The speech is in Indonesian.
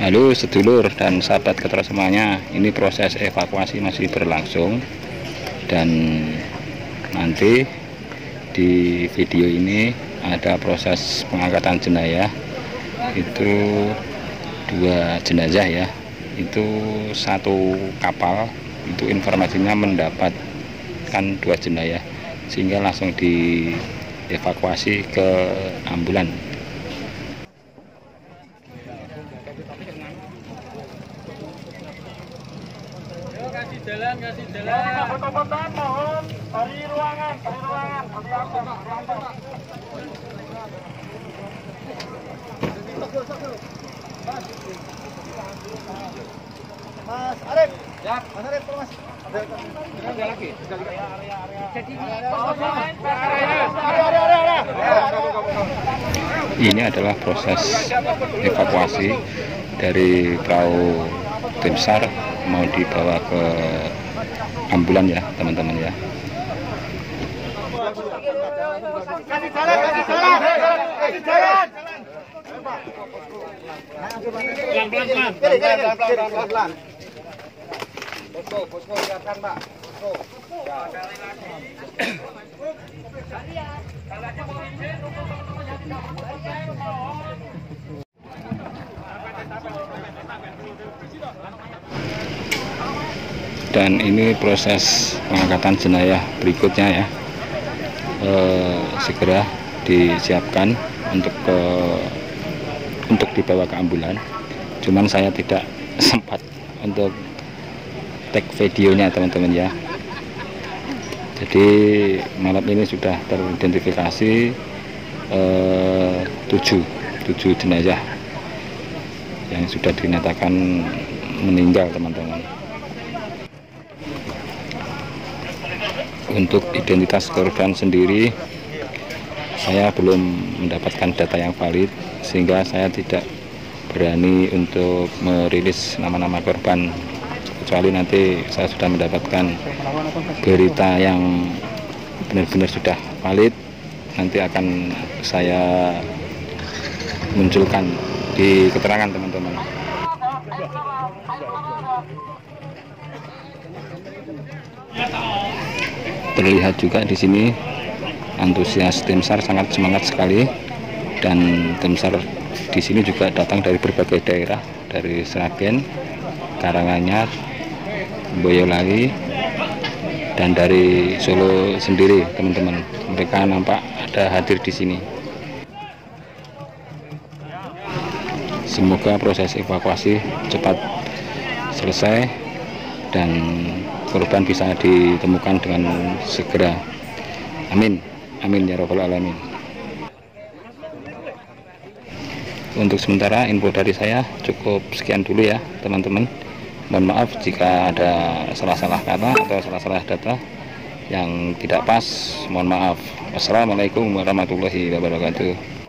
Lalu sedulur dan sahabat Ketro semuanya, ini proses evakuasi masih berlangsung, dan nanti di video ini ada proses pengangkatan jenazah. Itu 2 jenazah ya, itu 1 kapal, itu informasinya mendapatkan 2 jenazah sehingga langsung dievakuasi ke ambulan. Kasih jalan. Kebetulan mohon dari ruangan. Mas Arif. Ada lagi. Ini adalah proses evakuasi dari perahu tim SAR mau dibawa ke ambulan ya teman-teman ya. Kasih jalan. Pelan-pelan. Posko siapkan, Pak. Dan ini proses pengangkatan jenazah berikutnya ya, segera disiapkan untuk dibawa ke ambulan. Cuman saya tidak sempat untuk take videonya teman-teman ya. Jadi malam ini sudah teridentifikasi 7 jenazah yang sudah dinyatakan meninggal teman-teman. Untuk identitas korban sendiri saya belum mendapatkan data yang valid, sehingga saya tidak berani untuk merilis nama-nama korban, kecuali nanti saya sudah mendapatkan berita yang benar-benar sudah valid, nanti akan saya munculkan di keterangan teman-teman. Terlihat juga di sini antusias tim SAR sangat semangat sekali, dan tim SAR di sini juga datang dari berbagai daerah, dari Seragen, Karanganyar, Boyolali, dan dari Solo sendiri teman-teman. Mereka nampak ada hadir di sini. Semoga proses evakuasi cepat selesai dan korban bisa ditemukan dengan segera. Amin ya robbal alamin. Untuk sementara info dari saya cukup sekian dulu ya teman-teman. Mohon maaf jika ada salah-salah kata atau salah-salah data yang tidak pas. Mohon maaf. Wassalamualaikum warahmatullahi wabarakatuh.